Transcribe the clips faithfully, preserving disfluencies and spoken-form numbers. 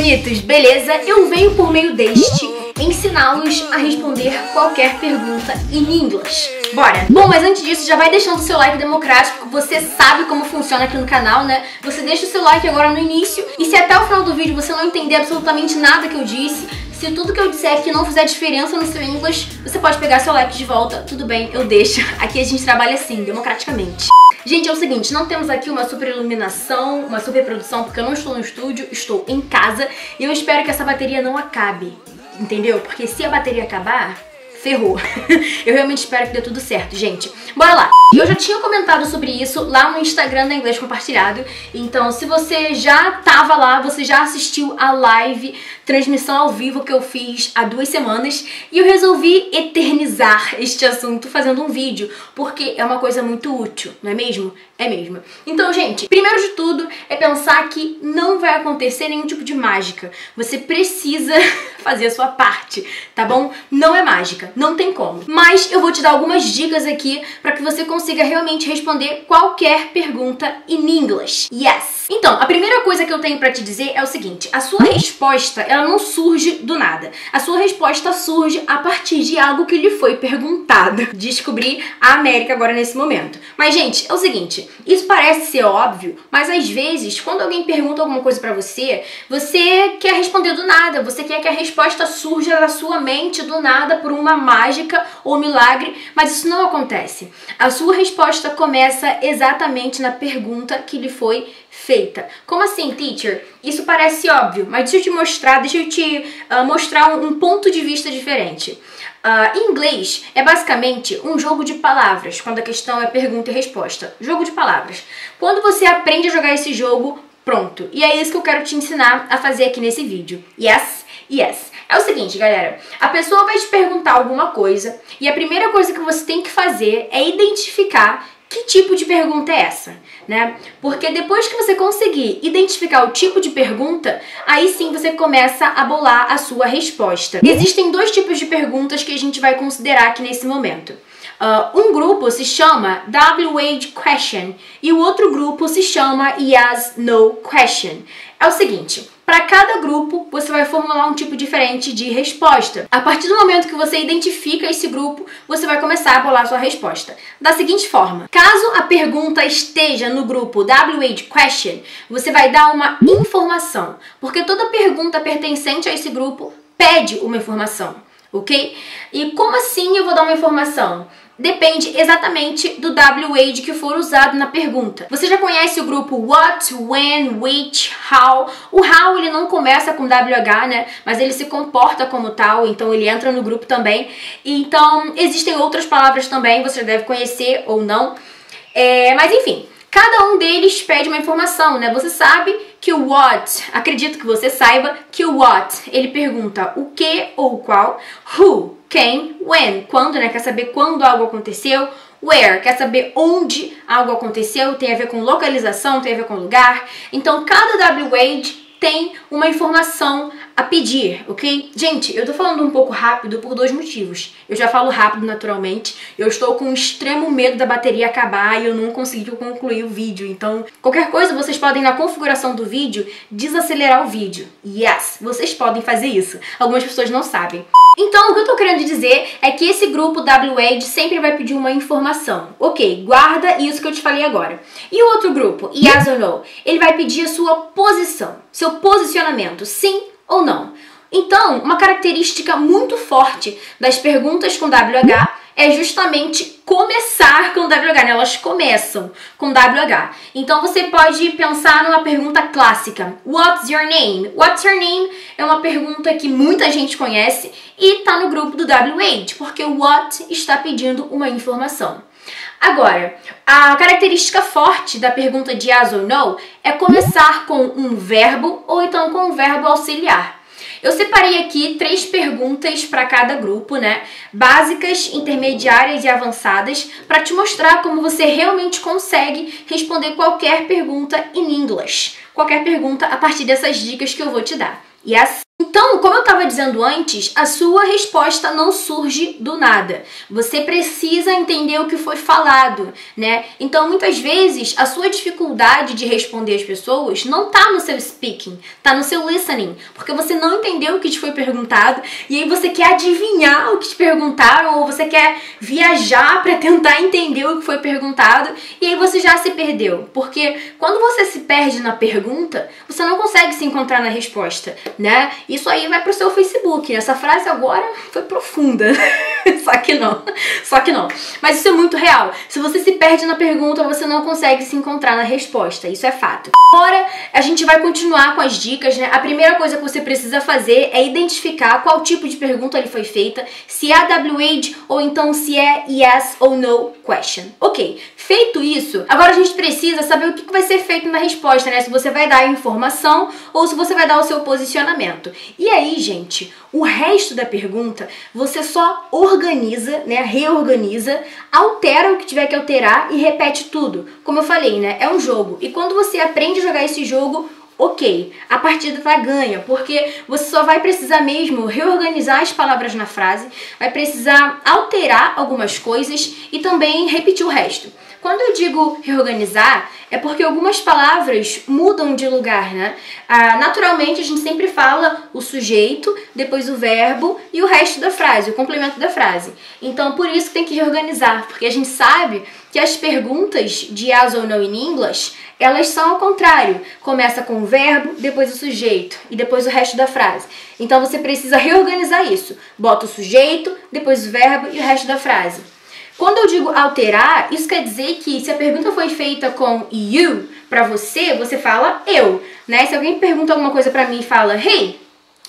bonitos, beleza? Eu venho por meio deste ensiná-los a responder qualquer pergunta em inglês. Bora! Bom, mas antes disso, já vai deixando o seu like democrático. Você sabe como funciona aqui no canal, né? Você deixa o seu like agora no início. E se até o final do vídeo você não entender absolutamente nada que eu disse, se tudo que eu disser aqui não fizer diferença no seu inglês, você pode pegar seu like de volta. Tudo bem, eu deixo. Aqui a gente trabalha assim, democraticamente. Gente, é o seguinte, não temos aqui uma super iluminação, uma super produção, porque eu não estou no estúdio, estou em casa. E eu espero que essa bateria não acabe, entendeu? Porque se a bateria acabar, ferrou. Eu realmente espero que dê tudo certo, gente. Bora lá! Eu já tinha comentado sobre isso lá no Instagram da Inglês Compartilhado. Então, se você já tava lá, você já assistiu a live, transmissão ao vivo que eu fiz há duas semanas. E eu resolvi eternizar este assunto fazendo um vídeo, porque é uma coisa muito útil, não é mesmo? É mesmo. Então, gente, primeiro de tudo é pensar que não vai acontecer nenhum tipo de mágica. Você precisa fazer a sua parte, tá bom? Não é mágica, não tem como. Mas eu vou te dar algumas dicas aqui pra que você consiga realmente responder qualquer pergunta em inglês. Yes! Então, a primeira coisa que eu tenho pra te dizer é o seguinte. A sua resposta, ela não surge do nada. A sua resposta surge a partir de algo que lhe foi perguntado. Descobri a América agora nesse momento. Mas, gente, é o seguinte. Isso parece ser óbvio, mas às vezes, quando alguém pergunta alguma coisa pra você, você quer responder do nada, você quer que a resposta surja da sua mente do nada por uma mágica ou milagre, mas isso não acontece. A sua resposta começa exatamente na pergunta que lhe foi feita. Como assim, teacher? Isso parece óbvio, mas deixa eu te mostrar, deixa eu te uh, mostrar um, um ponto de vista diferente. Uh, em inglês é basicamente um jogo de palavras, quando a questão é pergunta e resposta. Jogo de palavras. Quando você aprende a jogar esse jogo, pronto. E é isso que eu quero te ensinar a fazer aqui nesse vídeo. Yes? Yes. É o seguinte, galera, a pessoa vai te perguntar alguma coisa e a primeira coisa que você tem que fazer é identificar que tipo de pergunta é essa, né? Porque depois que você conseguir identificar o tipo de pergunta, aí sim você começa a bolar a sua resposta. Existem dois tipos de perguntas que a gente vai considerar aqui nesse momento. Uh, um grupo se chama W H Question e o outro grupo se chama Yes No Question. É o seguinte, para cada grupo você vai formular um tipo diferente de resposta. A partir do momento que você identifica esse grupo, você vai começar a bolar sua resposta. Da seguinte forma, caso a pergunta esteja no grupo W H Question, você vai dar uma informação, porque toda pergunta pertencente a esse grupo pede uma informação, ok? E como assim eu vou dar uma informação? Depende exatamente do W H que for usado na pergunta. Você já conhece o grupo what, when, which, how. O how ele não começa com W H, né? Mas ele se comporta como tal, então ele entra no grupo também. Então, existem outras palavras também, você deve conhecer ou não. É, mas enfim, cada um deles pede uma informação, né? Você sabe que o what, acredito que você saiba, que o what, ele pergunta o que ou qual, who, quem, when, quando, né? Quer saber quando algo aconteceu. Where, quer saber onde algo aconteceu. Tem a ver com localização, tem a ver com lugar. Então, cada W H tem uma informação a pedir, ok? Gente, eu tô falando um pouco rápido por dois motivos. Eu já falo rápido naturalmente. Eu estou com um extremo medo da bateria acabar e eu não consegui concluir o vídeo. Então, qualquer coisa, vocês podem, na configuração do vídeo, desacelerar o vídeo. Yes! Vocês podem fazer isso. Algumas pessoas não sabem. Então, o que eu tô querendo dizer é que esse grupo W H sempre vai pedir uma informação. Ok, guarda isso que eu te falei agora. E o outro grupo, Yes or No, ele vai pedir a sua posição, seu posicionamento, sim ou não. Então, uma característica muito forte das perguntas com W H é justamente começar com W H, né? Elas começam com W H. Então você pode pensar numa pergunta clássica. What's your name? What's your name é uma pergunta que muita gente conhece e tá no grupo do W H, porque o what está pedindo uma informação. Agora, a característica forte da pergunta de yes ou no é começar com um verbo ou então com um verbo auxiliar. Eu separei aqui três perguntas para cada grupo, né? Básicas, intermediárias e avançadas, para te mostrar como você realmente consegue responder qualquer pergunta em inglês. Qualquer pergunta a partir dessas dicas que eu vou te dar. Yes? Então, como eu estava dizendo antes, a sua resposta não surge do nada. Você precisa entender o que foi falado, né? Então, muitas vezes, a sua dificuldade de responder às pessoas não está no seu speaking, está no seu listening, porque você não entendeu o que te foi perguntado e aí você quer adivinhar o que te perguntaram ou você quer viajar para tentar entender o que foi perguntado e aí você já se perdeu. Porque quando você se perde na pergunta, você não consegue se encontrar na resposta, né? Isso aí vai pro seu Facebook. Essa frase agora foi profunda. Só que não. Só que não. Mas isso é muito real. Se você se perde na pergunta, você não consegue se encontrar na resposta. Isso é fato. Agora, a gente vai continuar com as dicas, né? A primeira coisa que você precisa fazer é identificar qual tipo de pergunta ele foi feita, se é W H ou então se é yes ou no question. Ok. Feito isso, agora a gente precisa saber o que vai ser feito na resposta, né? Se você vai dar a informação ou se você vai dar o seu posicionamento. E aí, gente, o resto da pergunta você só organiza, né, reorganiza, altera o que tiver que alterar e repete tudo. Como eu falei, né, é um jogo. E quando você aprende a jogar esse jogo, ok, a partida tá ganha, porque você só vai precisar mesmo reorganizar as palavras na frase, vai precisar alterar algumas coisas e também repetir o resto. Quando eu digo reorganizar, é porque algumas palavras mudam de lugar, né? Ah, naturalmente, a gente sempre fala o sujeito, depois o verbo e o resto da frase, o complemento da frase. Então, por isso que tem que reorganizar, porque a gente sabe que as perguntas de yes ou no em inglês, elas são ao contrário. Começa com o verbo, depois o sujeito e depois o resto da frase. Então, você precisa reorganizar isso. Bota o sujeito, depois o verbo e o resto da frase. Quando eu digo alterar, isso quer dizer que se a pergunta foi feita com you pra você, você fala eu, né? Se alguém pergunta alguma coisa pra mim e fala hey,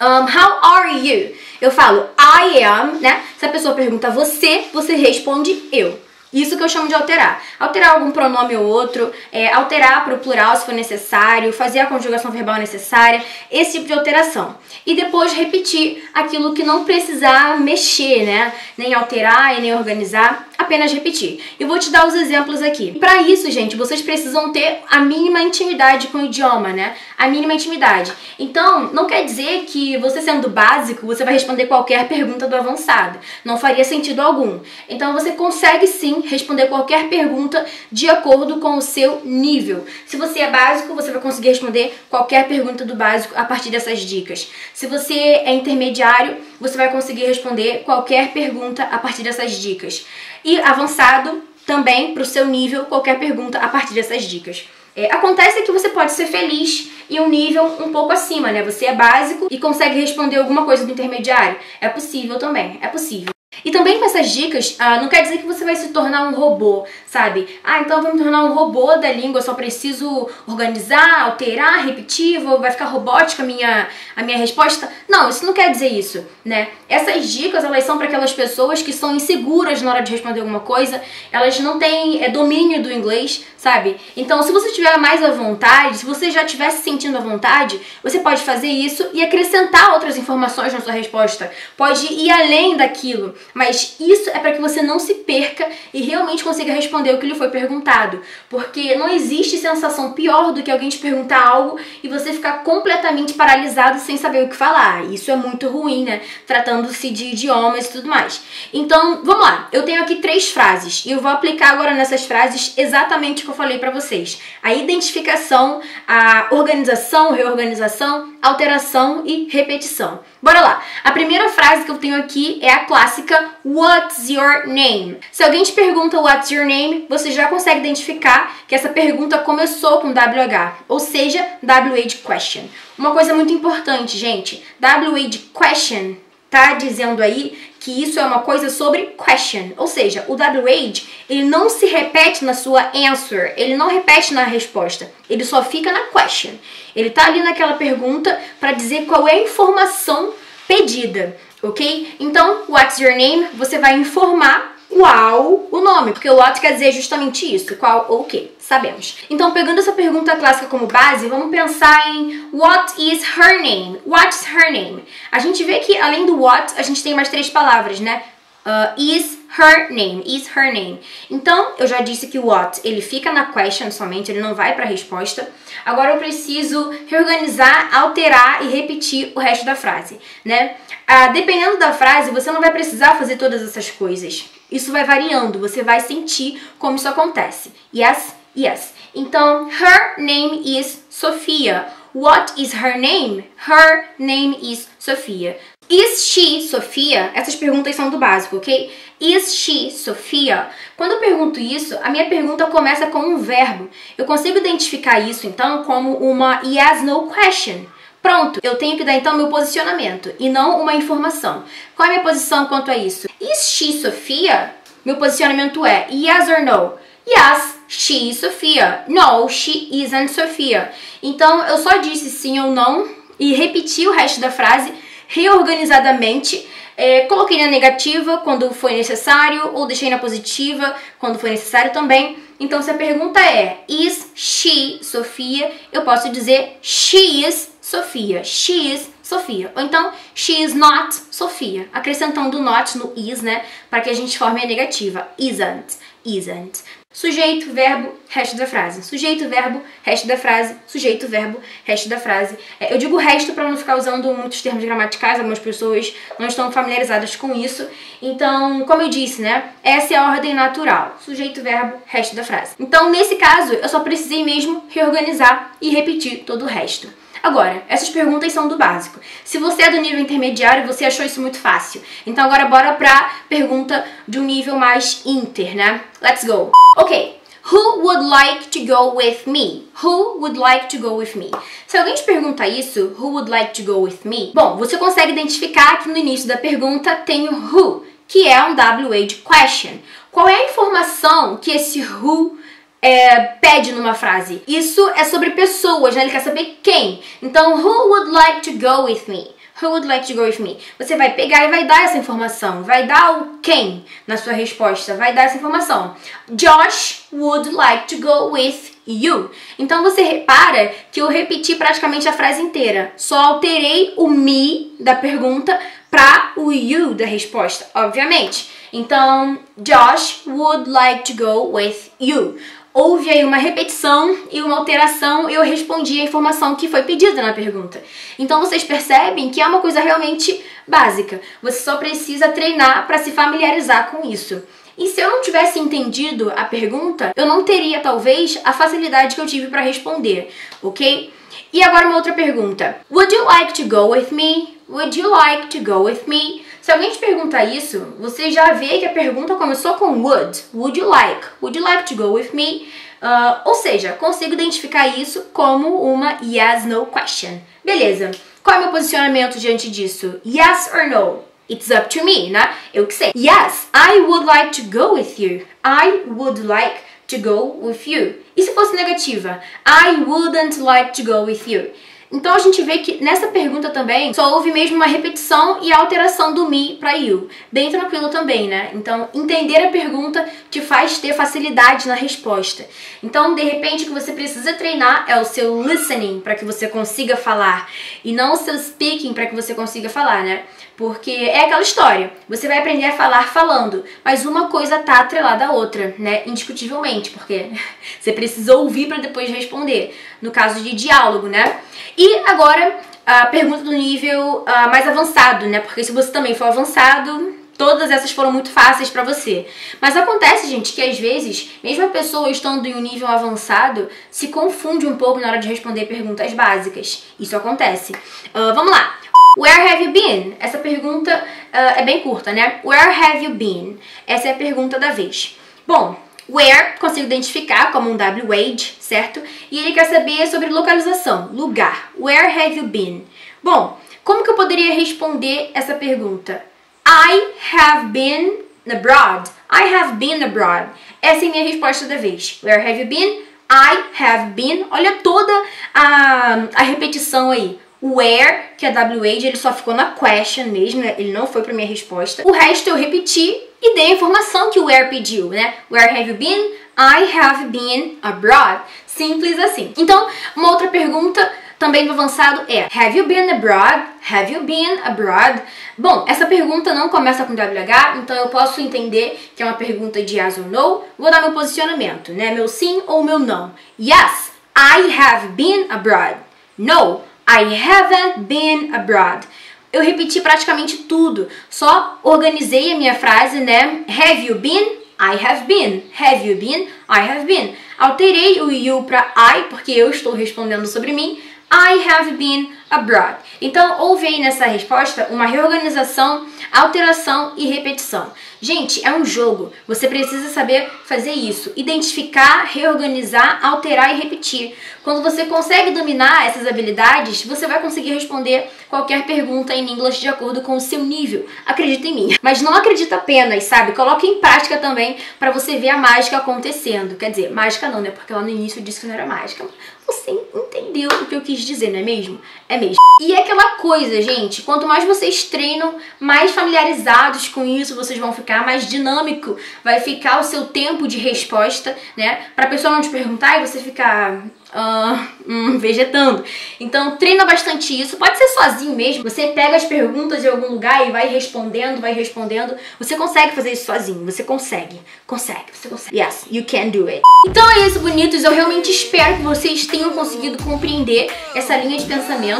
um, how are you? Eu falo I am, né? Se a pessoa pergunta você, você responde eu. Isso que eu chamo de alterar. Alterar algum pronome ou outro, é, alterar para o plural se for necessário, fazer a conjugação verbal necessária, esse tipo de alteração. E depois repetir aquilo que não precisar mexer, né? Nem alterar e nem organizar, apenas repetir. E vou te dar os exemplos aqui. Para isso, gente, vocês precisam ter a mínima intimidade com o idioma, né? A mínima intimidade. Então, não quer dizer que você sendo básico, você vai responder qualquer pergunta do avançado. Não faria sentido algum. Então, você consegue sim responder qualquer pergunta de acordo com o seu nível. Se você é básico, você vai conseguir responder qualquer pergunta do básico a partir dessas dicas. Se você é intermediário, você vai conseguir responder qualquer pergunta a partir dessas dicas. E avançado também para o seu nível, qualquer pergunta a partir dessas dicas. É, acontece que você pode ser feliz em um nível um pouco acima, né? Você é básico e consegue responder alguma coisa do intermediário. É possível também, é possível. E também com essas dicas, ah, não quer dizer que você vai se tornar um robô, sabe? Ah, então eu vou me tornar um robô da língua, eu só preciso organizar, alterar, repetir, vou, vai ficar robótica a minha, a minha resposta. Não, isso não quer dizer isso, né? Essas dicas, elas são para aquelas pessoas que são inseguras na hora de responder alguma coisa, elas não têm é, domínio do inglês, sabe? Então, se você estiver mais à vontade, se você já estiver se sentindo à vontade, você pode fazer isso e acrescentar outras informações na sua resposta. Pode ir além daquilo. Mas isso é para que você não se perca e realmente consiga responder o que lhe foi perguntado. Porque não existe sensação pior do que alguém te perguntar algo e você ficar completamente paralisado sem saber o que falar. Isso é muito ruim, né? Tratando-se de idiomas e tudo mais. Então, vamos lá. Eu tenho aqui três frases e eu vou aplicar agora nessas frases exatamente o que eu falei para vocês. A identificação, a organização, reorganização, alteração e repetição. Bora lá. A primeira frase que eu tenho aqui é a clássica what's your name? Se alguém te pergunta what's your name, você já consegue identificar que essa pergunta começou com W H, ou seja, W H question. Uma coisa muito importante, gente, W H question tá dizendo aí que isso é uma coisa sobre question, ou seja, o W H, ele não se repete na sua answer, ele não repete na resposta, ele só fica na question. Ele tá ali naquela pergunta para dizer qual é a informação pedida. Ok? Então, what's your name? Você vai informar qual o nome, porque o what quer dizer justamente isso, qual ou o que, sabemos. Então, pegando essa pergunta clássica como base, vamos pensar em what is her name? What's her name? A gente vê que, além do what, a gente tem mais três palavras, né? Uh, is, her name, is her name. Então, eu já disse que o what, ele fica na question somente, ele não vai para a resposta. Agora eu preciso reorganizar, alterar e repetir o resto da frase, né? Ah, dependendo da frase, você não vai precisar fazer todas essas coisas. Isso vai variando, você vai sentir como isso acontece. Yes, yes. Então, her name is Sophia. What is her name? Her name is Sophia. Is she Sophia? Essas perguntas são do básico, ok? Is she Sophia? Quando eu pergunto isso, a minha pergunta começa com um verbo. Eu consigo identificar isso, então, como uma yes, no question. Pronto, eu tenho que dar, então, meu posicionamento e não uma informação. Qual é a minha posição quanto a isso? Is she Sophia? Meu posicionamento é yes or no? Yes, she is Sophia. No, she isn't Sophia. Então, eu só disse sim ou não e repeti o resto da frase reorganizadamente, é, coloquei na negativa quando foi necessário ou deixei na positiva quando foi necessário também. Então, se a pergunta é is she Sophia, eu posso dizer she is Sophia, she is Sophia. Ou então, she is not Sophia, acrescentando o not no is, né, para que a gente forme a negativa, isn't, isn't. Sujeito, verbo, resto da frase. Sujeito, verbo, resto da frase. Sujeito, verbo, resto da frase. Eu digo resto para não ficar usando muitos termos gramaticais, algumas pessoas não estão familiarizadas com isso. Então, como eu disse, né? Essa é a ordem natural. Sujeito, verbo, resto da frase. Então, nesse caso, eu só precisei mesmo reorganizar e repetir todo o resto. Agora, essas perguntas são do básico. Se você é do nível intermediário, você achou isso muito fácil. Então agora bora pra pergunta de um nível mais inter, né? Let's go! Ok, who would like to go with me? Who would like to go with me? Se alguém te pergunta isso, who would like to go with me? Bom, você consegue identificar que no início da pergunta tem o who, que é um W H de question. Qual é a informação que esse who É, pede numa frase? Isso é sobre pessoas, né? Ele quer saber quem. Então, who would like to go with me? Who would like to go with me? Você vai pegar e vai dar essa informação. Vai dar o quem na sua resposta. Vai dar essa informação. Josh would like to go with you. Então, você repara que eu repeti praticamente a frase inteira. Só alterei o me da pergunta para o you da resposta, obviamente. Então, Josh would like to go with you. Houve aí uma repetição e uma alteração, eu respondi a informação que foi pedida na pergunta. Então vocês percebem que é uma coisa realmente básica. Você só precisa treinar para se familiarizar com isso. E se eu não tivesse entendido a pergunta, eu não teria, talvez, a facilidade que eu tive para responder, ok? E agora uma outra pergunta. Would you like to go with me? Would you like to go with me? Se alguém te perguntar isso, você já vê que a pergunta começou com would. Would you like? Would you like to go with me? Uh, ou seja, consigo identificar isso como uma yes, no question. Beleza. Qual é o meu posicionamento diante disso? Yes or no? It's up to me, né? Eu que sei. Yes, I would like to go with you. I would like to go with you. E se fosse negativa? I wouldn't like to go with you. Então a gente vê que nessa pergunta também só houve mesmo uma repetição e alteração do me para you. Bem tranquilo também, né? Então entender a pergunta te faz ter facilidade na resposta. Então, de repente, o que você precisa treinar é o seu listening para que você consiga falar e não o seu speaking para que você consiga falar, né? Porque é aquela história, você vai aprender a falar falando, mas uma coisa tá atrelada à outra, né? Indiscutivelmente, porque você precisa ouvir para depois responder, no caso de diálogo, né? E agora, a pergunta do nível uh, mais avançado, né? Porque se você também for avançado, todas essas foram muito fáceis para você. Mas acontece, gente, que às vezes, mesmo a pessoa estando em um nível avançado, se confunde um pouco na hora de responder perguntas básicas. Isso acontece. Uh, vamos lá! Where have you been? Essa pergunta uh, é bem curta, né? Where have you been? Essa é a pergunta da vez. Bom, where consigo identificar como um W H, certo? E ele quer saber sobre localização, lugar. Where have you been? Bom, como que eu poderia responder essa pergunta? I have been abroad. I have been abroad. Essa é a minha resposta da vez. Where have you been? I have been. Olha toda a, a repetição aí. Where, que é W H, ele só ficou na question mesmo, né? Ele não foi pra minha resposta. O resto eu repeti e dei a informação que o where pediu, né? Where have you been? I have been abroad. Simples assim. Então, uma outra pergunta Também no avançado é have you been abroad? Have you been abroad? Bom, essa pergunta não começa com W H, então eu posso entender que é uma pergunta de yes ou no. Vou dar meu posicionamento, né? Meu sim ou meu não. Yes, I have been abroad. No, I haven't been abroad. Eu repeti praticamente tudo, só organizei a minha frase, né? Have you been? I have been. Have you been? I have been. Alterei o you para I, porque eu estou respondendo sobre mim. I have been abroad. Então, houve aí nessa resposta uma reorganização, alteração e repetição. Gente, é um jogo. Você precisa saber fazer isso. Identificar, reorganizar, alterar e repetir. Quando você consegue dominar essas habilidades, você vai conseguir responder qualquer pergunta em inglês de acordo com o seu nível. Acredita em mim. Mas não acredita apenas, sabe? Coloca em prática também para você ver a mágica acontecendo. Quer dizer, mágica não, né? Porque lá no início eu disse que não era mágica. Você entendeu o que eu quis dizer, não é mesmo? É mesmo. E é aquela coisa, gente, quanto mais vocês treinam, mais familiarizados com isso vocês vão ficar, mais dinâmico vai ficar o seu tempo de resposta, né? Pra pessoa não te perguntar e você ficar uh, um, vegetando. Então, treina bastante isso. Pode ser sozinho mesmo. Você pega as perguntas de algum lugar e vai respondendo, vai respondendo. Você consegue fazer isso sozinho. Você consegue. Consegue. Você consegue. Yes, you can do it. Então é isso, bonitos. Eu realmente espero que vocês tenham conseguido compreender essa linha de pensamento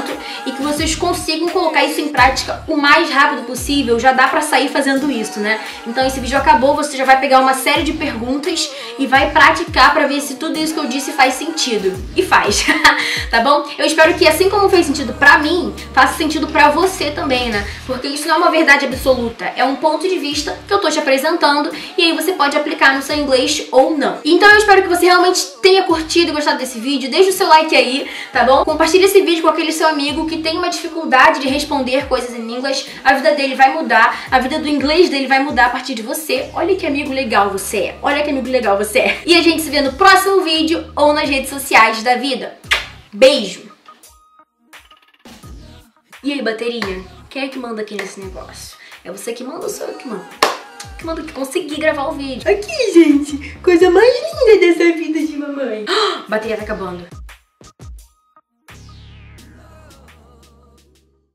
e que vocês consigam colocar isso em prática o mais rápido possível. Já dá pra sair fazendo isso, né? Então esse vídeo acabou, você já vai pegar uma série de perguntas e vai praticar pra ver se tudo isso que eu disse faz sentido. E faz, tá bom? Eu espero que, assim como fez sentido pra mim, faça sentido pra você também, né? Porque isso não é uma verdade absoluta, é um ponto de vista que eu tô te apresentando e aí você pode aplicar no seu inglês ou não. Então eu espero que você realmente tenha curtido e gostado desse vídeo. Deixa o seu like aí, tá bom? Compartilha esse vídeo com aquele seu amigo que tem uma dificuldade de responder coisas em inglês. A vida dele vai mudar, a vida do inglês dele vai mudar a partir de você. Olha que amigo legal você é, olha que amigo legal você é. E a gente se vê no próximo vídeo ou nas redes sociais da vida. Beijo! E aí, bateria? Quem é que manda aqui nesse negócio? É você que manda ou sou eu que mando? Que manda que consegui gravar o vídeo. Aqui, gente, coisa mais linda dessa vida de mamãe. Bateria tá acabando.